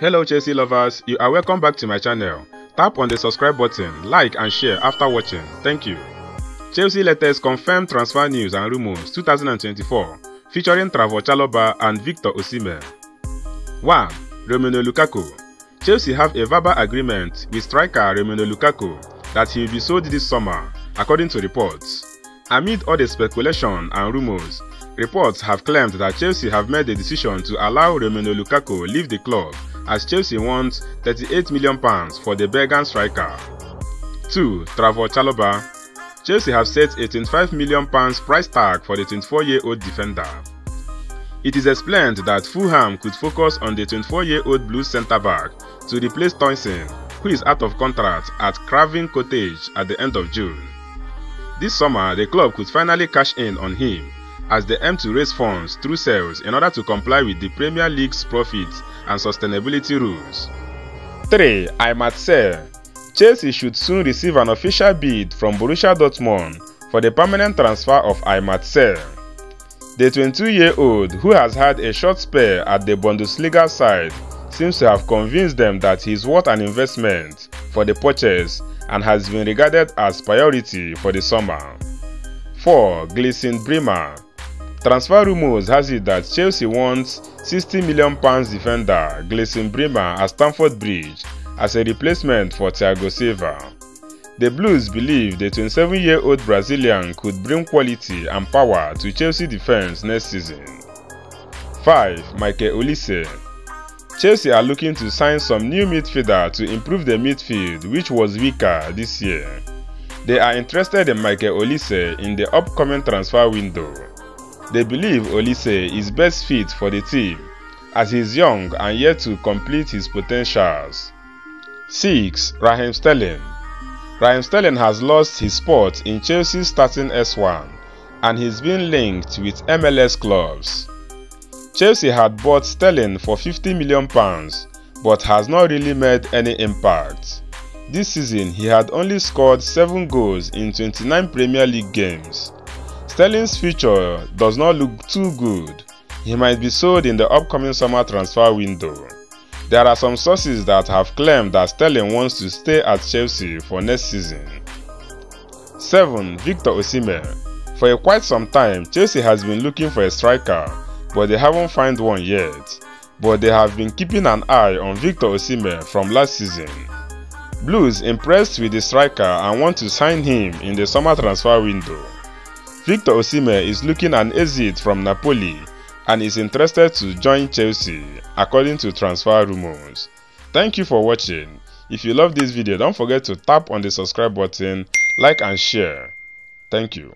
Hello Chelsea lovers, you are welcome back to my channel. Tap on the subscribe button, like and share after watching. Thank you. Chelsea latest confirmed transfer news and rumours 2024, featuring Trevoh Chalobah and Victor Osimhen. 1. Romelu Lukaku. Chelsea have a verbal agreement with striker Romelu Lukaku that he will be sold this summer, according to reports. Amid all the speculation and rumours, reports have claimed that Chelsea have made the decision to allow Romelu Lukaku leave the club, as Chelsea wants £38 million for the Belgian striker. 2. Trevoh Chalobah. Chelsea have set a £25 million price tag for the 24-year-old defender. It is explained that Fulham could focus on the 24-year-old Blues centre-back to replace Tosin, who is out of contract at Craven Cottage at the end of June. This summer, the club could finally cash in on him, as they aim to raise funds through sales in order to comply with the Premier League's profit and sustainability rules. 3. Aymar. Chelsea should soon receive an official bid from Borussia Dortmund for the permanent transfer of Aymar. The 22-year-old, who has had a short spell at the Bundesliga side, seems to have convinced them that he is worth an investment for the purchase and has been regarded as priority for the summer. 4. Gleison Bremer. Transfer rumours has it that Chelsea wants £60 million defender Gleison Bremer at Stamford Bridge as a replacement for Thiago Silva. The Blues believe the 27-year-old Brazilian could bring quality and power to Chelsea defence next season. 5. Mikel Olise. Chelsea are looking to sign some new midfielder to improve the midfield, which was weaker this year. They are interested in Mikel Olise in the upcoming transfer window. They believe Olise is best fit for the team, as he is young and yet to complete his potentials. 6. Raheem Sterling. Raheem Sterling has lost his spot in Chelsea's starting S1 and he's been linked with MLS clubs. Chelsea had bought Sterling for £50 million but has not really made any impact. This season he had only scored 7 goals in 29 Premier League games. Sterling's future does not look too good. He might be sold in the upcoming summer transfer window. There are some sources that have claimed that Sterling wants to stay at Chelsea for next season. 7. Victor Osimhen. For quite some time, Chelsea has been looking for a striker, but they haven't found one yet. But they have been keeping an eye on Victor Osimhen from last season. Blues impressed with the striker and want to sign him in the summer transfer window. Victor Osimhen is looking an exit from Napoli and is interested to join Chelsea, according to transfer rumours. Thank you for watching. If you love this video, don't forget to tap on the subscribe button, like and share. Thank you.